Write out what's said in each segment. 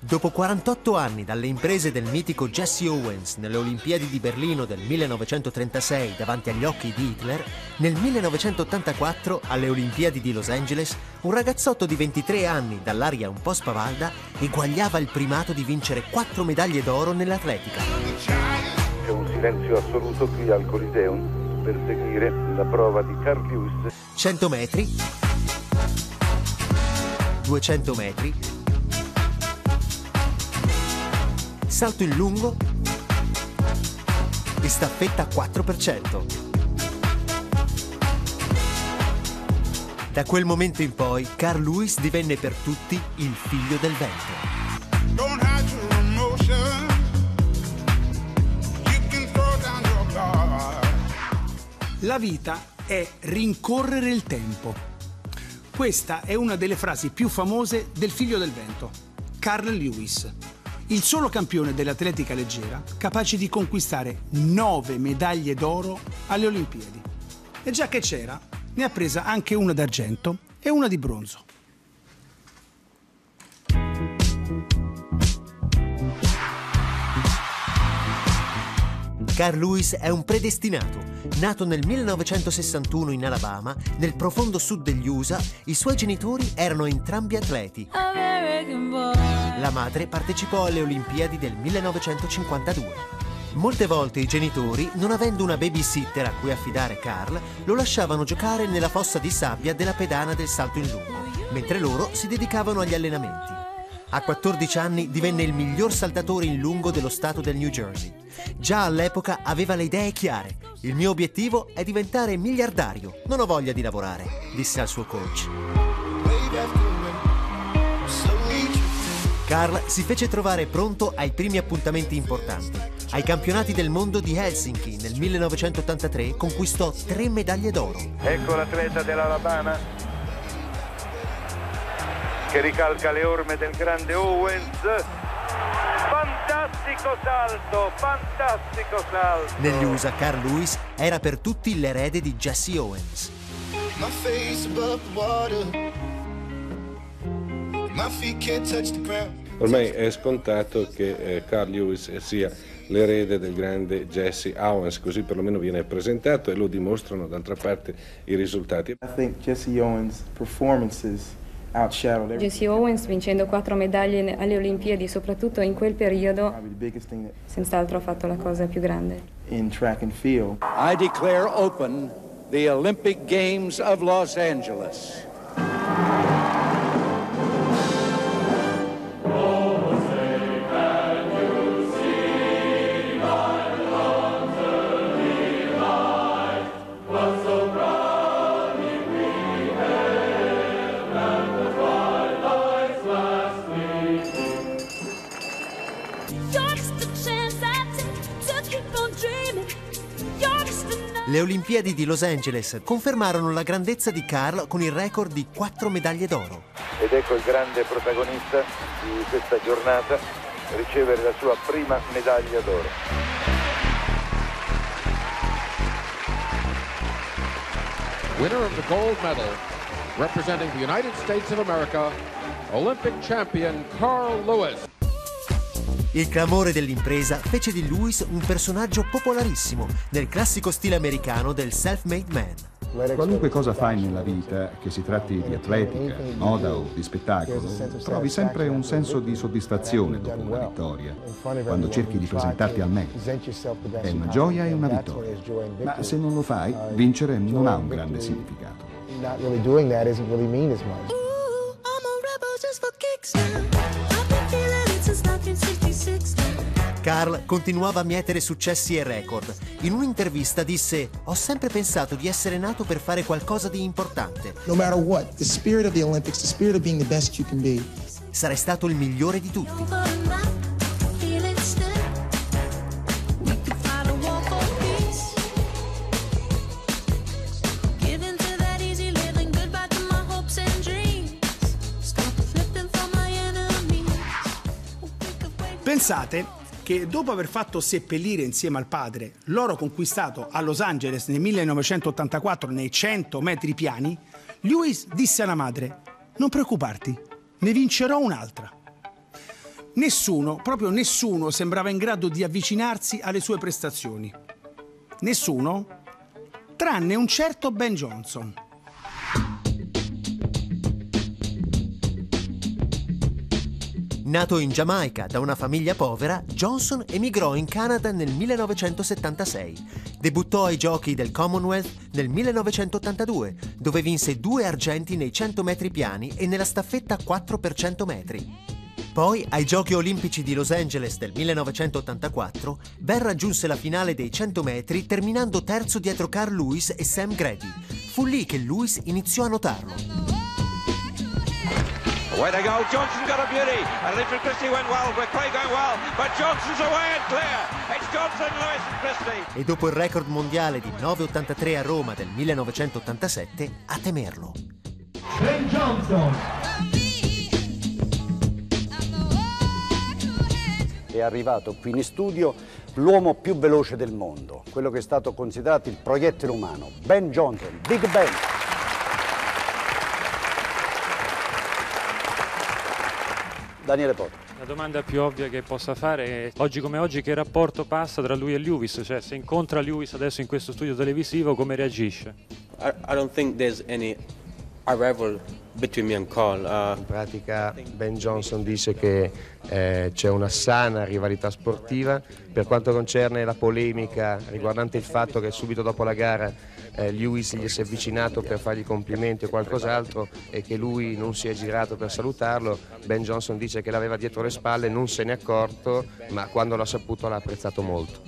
Dopo 48 anni dalle imprese del mitico Jesse Owens nelle Olimpiadi di Berlino del 1936 davanti agli occhi di Hitler, nel 1984 alle Olimpiadi di Los Angeles un ragazzotto di 23 anni dall'aria un po' spavalda eguagliava il primato di vincere 4 medaglie d'oro nell'atletica. C'è un silenzio assoluto qui al Coliseum per seguire la prova di Carl Lewis. 100 metri, 200 metri, salto in lungo e staffetta 4%. Da quel momento in poi Carl Lewis divenne per tutti il figlio del vento. La vita è rincorrere il tempo. Questa è una delle frasi più famose del figlio del vento, Carl Lewis. Il solo campione dell'atletica leggera capace di conquistare 9 medaglie d'oro alle Olimpiadi. E già che c'era, ne ha presa anche una d'argento e una di bronzo. Carl Lewis è un predestinato. Nato nel 1961 in Alabama, nel profondo sud degli USA, i suoi genitori erano entrambi atleti. La madre partecipò alle Olimpiadi del 1952. Molte volte i genitori, non avendo una babysitter a cui affidare Carl, lo lasciavano giocare nella fossa di sabbia della pedana del salto in lungo, mentre loro si dedicavano agli allenamenti. A 14 anni divenne il miglior saltatore in lungo dello stato del New Jersey. Già all'epoca aveva le idee chiare. Il mio obiettivo è diventare miliardario, non ho voglia di lavorare, disse al suo coach. Carl si fece trovare pronto ai primi appuntamenti importanti. Ai campionati del mondo di Helsinki nel 1983 conquistò 3 medaglie d'oro. Ecco l'atleta dell'Alabama che ricalca le orme del grande Owens. Fantastico salto, fantastico salto. Negli USA Carl Lewis era per tutti l'erede di Jesse Owens. Ormai è scontato che Carl Lewis sia l'erede del grande Jesse Owens, così perlomeno viene presentato e lo dimostrano d'altra parte i risultati. I think Jesse Owens' performances Jesse Owens, vincendo 4 medaglie alle Olimpiadi, soprattutto in quel periodo, senz'altro ha fatto la cosa più grande. In track and field. I declare open the Olympic Games of Los Angeles. Le Olimpiadi di Los Angeles confermarono la grandezza di Carl con il record di 4 medaglie d'oro. Ed ecco il grande protagonista di questa giornata ricevere la sua prima medaglia d'oro. Winner of the gold medal, representing the United States of America, Olympic champion Carl Lewis. Il clamore dell'impresa fece di Lewis un personaggio popolarissimo nel classico stile americano del self-made man. Qualunque cosa fai nella vita, che si tratti di atletica, moda o di spettacolo, trovi sempre un senso di soddisfazione dopo una vittoria, quando cerchi di presentarti al meglio. È una gioia e una vittoria, ma se non lo fai, vincere non ha un grande significato. Carl continuava a mietere successi e record. In un'intervista disse: "Ho sempre pensato di essere nato per fare qualcosa di importante. No matter what, the spirit of the Olympics, the spirit of being the best you can be. Sarei stato il migliore di tutti." Pensate che dopo aver fatto seppellire insieme al padre l'oro conquistato a Los Angeles nel 1984 nei 100 metri piani, Lewis disse alla madre: non preoccuparti, ne vincerò un'altra. Nessuno, proprio nessuno, sembrava in grado di avvicinarsi alle sue prestazioni. Nessuno, tranne un certo Ben Johnson. Nato in Giamaica da una famiglia povera, Johnson emigrò in Canada nel 1976. Debuttò ai giochi del Commonwealth nel 1982, dove vinse 2 argenti nei 100 metri piani e nella staffetta 4 per 100 metri. Poi, ai Giochi Olimpici di Los Angeles del 1984, Ben raggiunse la finale dei 100 metri terminando terzo dietro Carl Lewis e Sam Grady. Fu lì che Lewis iniziò a notarlo. Away they go, Johnson got a beauty. Alifred Christie went well, McCray going well, but Johnson's away and clear. It's Johnson, Lewis and Christie. E dopo il record mondiale di 9,83 a Roma del 1987, a temerlo. Ben Johnson. È arrivato qui in studio l'uomo più veloce del mondo, quello che è stato considerato il proiettile umano, Ben Johnson, Big Ben. Daniele Porto. La domanda più ovvia che possa fare è, oggi come oggi, che rapporto passa tra lui e Lewis? Cioè, se incontra Lewis adesso in questo studio televisivo, come reagisce? I don't think there's any arrival between me and Carl. In pratica Ben Johnson dice che c'è una sana rivalità sportiva. Per quanto concerne la polemica riguardante il fatto che subito dopo la gara Lewis gli si è avvicinato per fargli complimenti o qualcos'altro e che lui non si è girato per salutarlo, Ben Johnson dice che l'aveva dietro le spalle, non se n'è accorto, ma quando l'ha saputo l'ha apprezzato molto.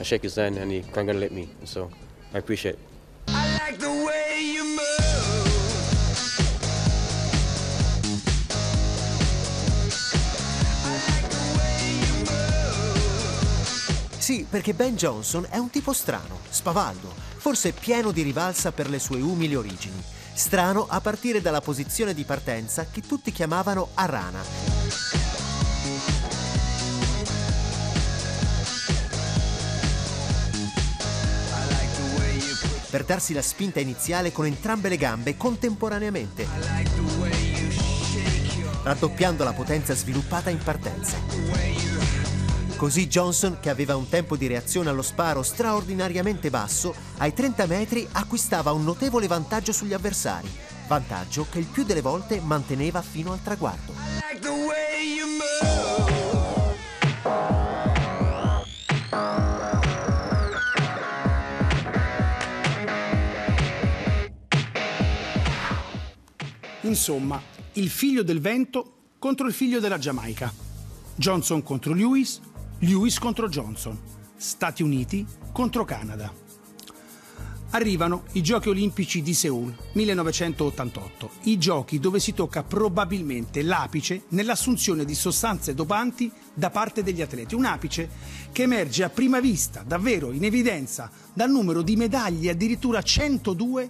I shake his hand and he's not gonna let me, so I appreciate it. Sì, perché Ben Johnson è un tipo strano, spavaldo, forse pieno di rivalsa per le sue umili origini. Strano a partire dalla posizione di partenza che tutti chiamavano a rana. Per darsi la spinta iniziale con entrambe le gambe contemporaneamente, raddoppiando la potenza sviluppata in partenza. Così Johnson, che aveva un tempo di reazione allo sparo straordinariamente basso, ai 30 metri acquistava un notevole vantaggio sugli avversari, vantaggio che il più delle volte manteneva fino al traguardo. Insomma, il figlio del vento contro il figlio della Giamaica. Johnson contro Lewis, Lewis contro Johnson, Stati Uniti contro Canada. Arrivano i Giochi Olimpici di Seoul, 1988, i giochi dove si tocca probabilmente l'apice nell'assunzione di sostanze dopanti da parte degli atleti, un apice che emerge a prima vista, davvero in evidenza, dal numero di medaglie, addirittura 102,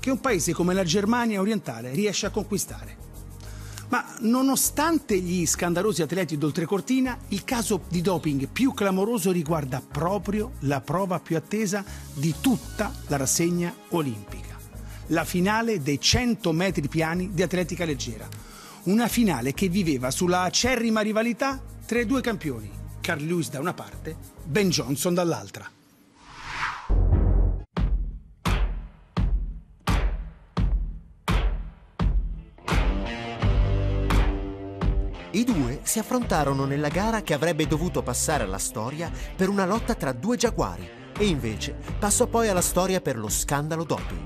che un paese come la Germania orientale riesce a conquistare. Ma nonostante gli scandalosi atleti d'oltrecortina, il caso di doping più clamoroso riguarda proprio la prova più attesa di tutta la rassegna olimpica. La finale dei 100 metri piani di atletica leggera. Una finale che viveva sulla acerrima rivalità tra i due campioni, Carl Lewis da una parte, Ben Johnson dall'altra. I due si affrontarono nella gara che avrebbe dovuto passare alla storia per una lotta tra due giaguari e invece passò poi alla storia per lo scandalo doping.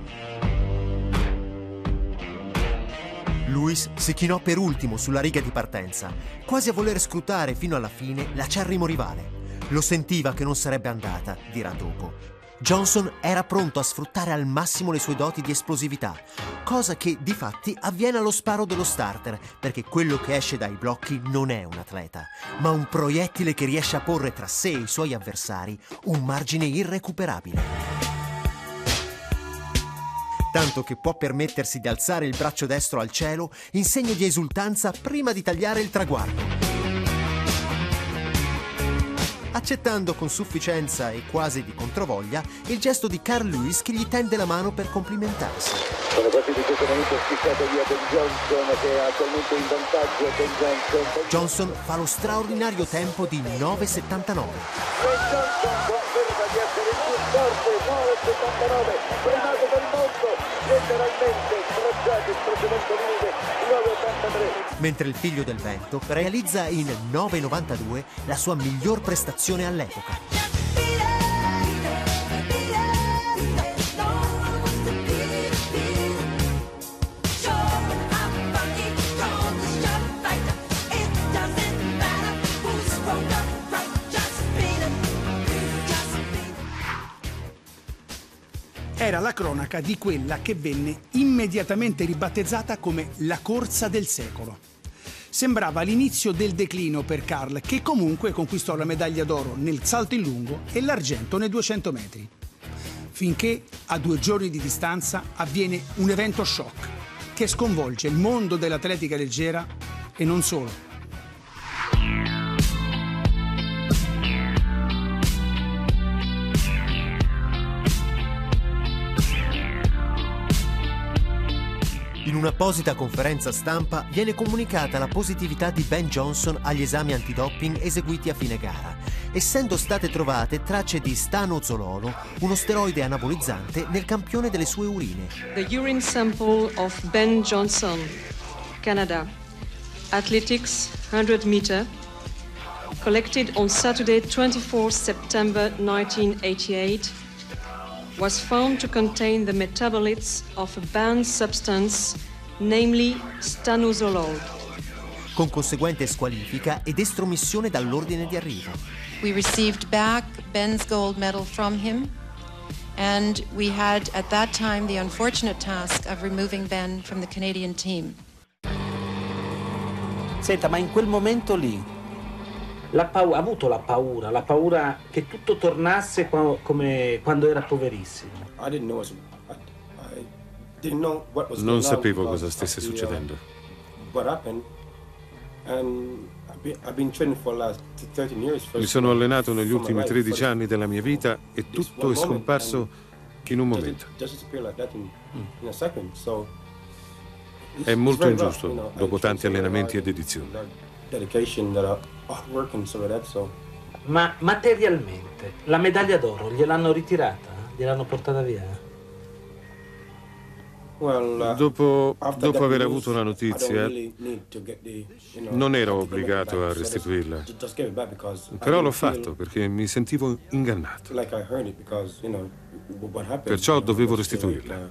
Lewis si chinò per ultimo sulla riga di partenza, quasi a voler scrutare fino alla fine l'acerrimo rivale. Lo sentiva che non sarebbe andata, dirà dopo. Johnson era pronto a sfruttare al massimo le sue doti di esplosività, cosa che difatti avviene allo sparo dello starter, perché quello che esce dai blocchi non è un atleta, ma un proiettile che riesce a porre tra sé e i suoi avversari un margine irrecuperabile. Tanto che può permettersi di alzare il braccio destro al cielo in segno di esultanza prima di tagliare il traguardo. accettando con sufficienza e quasi di controvoglia il gesto di Carl Lewis che gli tende la mano per complimentarsi. Johnson fa lo straordinario tempo di 9,79. Mentre il figlio del vento realizza in 9,92 la sua miglior prestazione all'epoca. Era la cronaca di quella che venne immediatamente ribattezzata come la corsa del secolo. Sembrava l'inizio del declino per Carl, che comunque conquistò la medaglia d'oro nel salto in lungo e l'argento nei 200 metri. Finché, a 2 giorni di distanza, avviene un evento shock che sconvolge il mondo dell'atletica leggera e non solo. In un'apposita conferenza stampa viene comunicata la positività di Ben Johnson agli esami antidoping eseguiti a fine gara, essendo state trovate tracce di stanozololo, uno steroide anabolizzante, nel campione delle sue urine. The urine sample of Ben Johnson, Canada, Athletics 100 meter, collected on Saturday 24 September 1988. Was found to contain the metabolites of a banned substance, namely stanozolol. Con conseguente squalifica ed estromissione dall'ordine di arrivo. We received back Ben's gold medal from him, and we had at that time the unfortunate task of removing Ben from the Canadian team. Senta, ma in quel momento lì ha avuto la paura che tutto tornasse come quando era poverissimo. Non sapevo cosa stesse succedendo. Mi sono allenato negli ultimi 13 anni della mia vita e tutto è scomparso in un momento. È molto ingiusto dopo tanti allenamenti e dedizione. Ma materialmente la medaglia d'oro gliel'hanno ritirata? Gliel'hanno portata via? Dopo aver avuto la notizia non ero obbligato a restituirla, però l'ho fatto perché mi sentivo ingannato, perciò dovevo restituirla.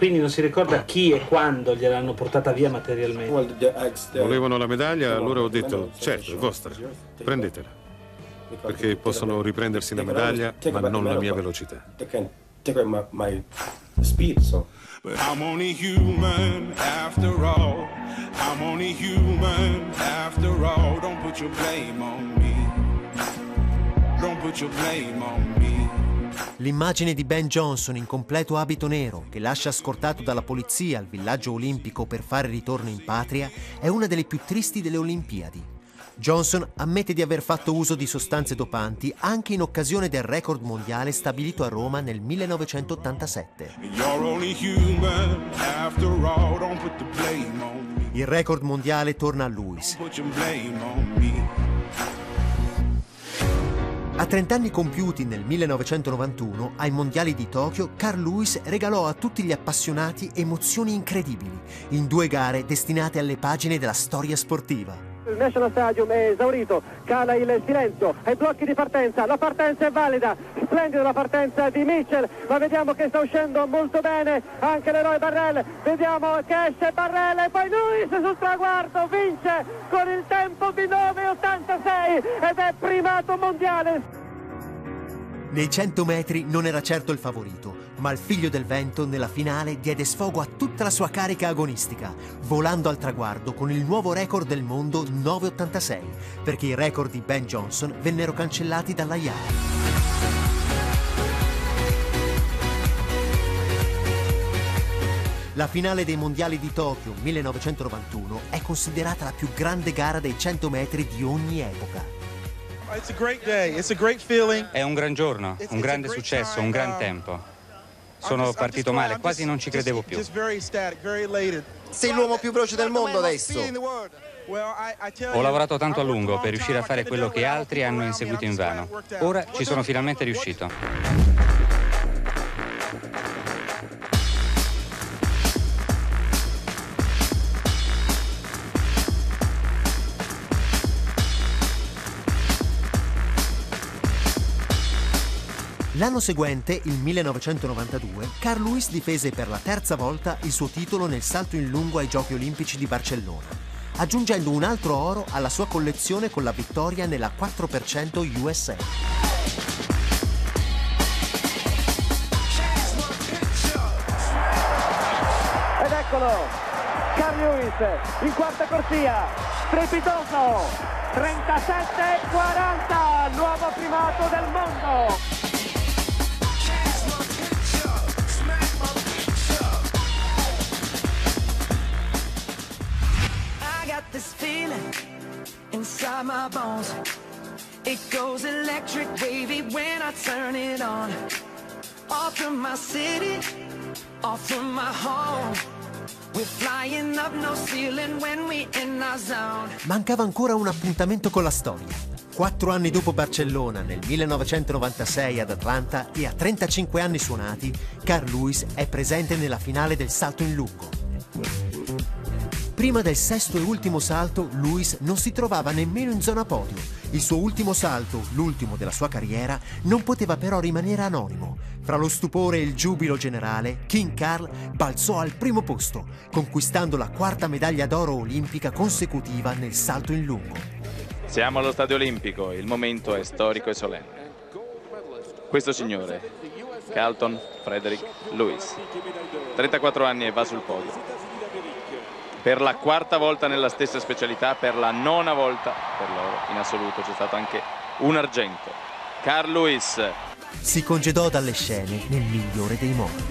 Quindi non si ricorda chi e quando gliel'hanno portata via materialmente. Volevano la medaglia, allora ho detto, certo, è vostra, prendetela, perché possono riprendersi la medaglia, ma non la mia velocità. L'immagine di Ben Johnson in completo abito nero, che lascia scortato dalla polizia al villaggio olimpico per fare ritorno in patria, è una delle più tristi delle Olimpiadi. Johnson ammette di aver fatto uso di sostanze dopanti anche in occasione del record mondiale stabilito a Roma nel 1987. Il record mondiale torna a Lewis. A 30 anni compiuti nel 1991, ai mondiali di Tokyo, Carl Lewis regalò a tutti gli appassionati emozioni incredibili, in 2 gare destinate alle pagine della storia sportiva. Il National Stadium è esaurito, cala il silenzio, ai blocchi di partenza, la partenza è valida, splendida la partenza di Mitchell, ma vediamo che sta uscendo molto bene anche l'eroe Barrel, vediamo che esce Barrel e poi Lewis sul traguardo vince con il tempo di 9,86 ed è primato mondiale. Nei 100 metri non era certo il favorito, ma il figlio del vento nella finale diede sfogo a tutta la sua carica agonistica, volando al traguardo con il nuovo record del mondo 9,86, perché i record di Ben Johnson vennero cancellati dalla IAA. La finale dei mondiali di Tokyo 1991 è considerata la più grande gara dei 100 metri di ogni epoca. È un gran giorno, un grande successo, un gran tempo. Sono partito male, quasi non ci credevo più. Sei l'uomo più veloce del mondo adesso. Ho lavorato tanto a lungo per riuscire a fare quello che altri hanno inseguito invano. Ora ci sono finalmente riuscito. L'anno seguente, il 1992, Carl Lewis difese per la terza volta il suo titolo nel salto in lungo ai Giochi Olimpici di Barcellona, aggiungendo un altro oro alla sua collezione con la vittoria nella 4x100 USA. Ed eccolo, Carl Lewis in quarta corsia, strepitoso, 37,40, nuovo primato del mondo! Inside my bones, it goes electric wavy when I turn it on. Off from my city, off from my home. We're flying up no ceiling when we in our zone. Mancava ancora un appuntamento con la storia. 4 anni dopo Barcellona, nel 1996 ad Atlanta, e a 35 anni suonati, Carl Lewis è presente nella finale del salto in lungo. Prima del sesto e ultimo salto, Lewis non si trovava nemmeno in zona podio. Il suo ultimo salto, l'ultimo della sua carriera, non poteva però rimanere anonimo. Fra lo stupore e il giubilo generale, King Carl balzò al primo posto, conquistando la quarta medaglia d'oro olimpica consecutiva nel salto in lungo. Siamo allo Stadio Olimpico, il momento è storico e solenne. Questo signore, Carlton Frederick Lewis, 34 anni e va sul podio. Per la quarta volta nella stessa specialità, per la nona volta per loro in assoluto, c'è stato anche un argento. Carl Lewis si congedò dalle scene nel migliore dei modi.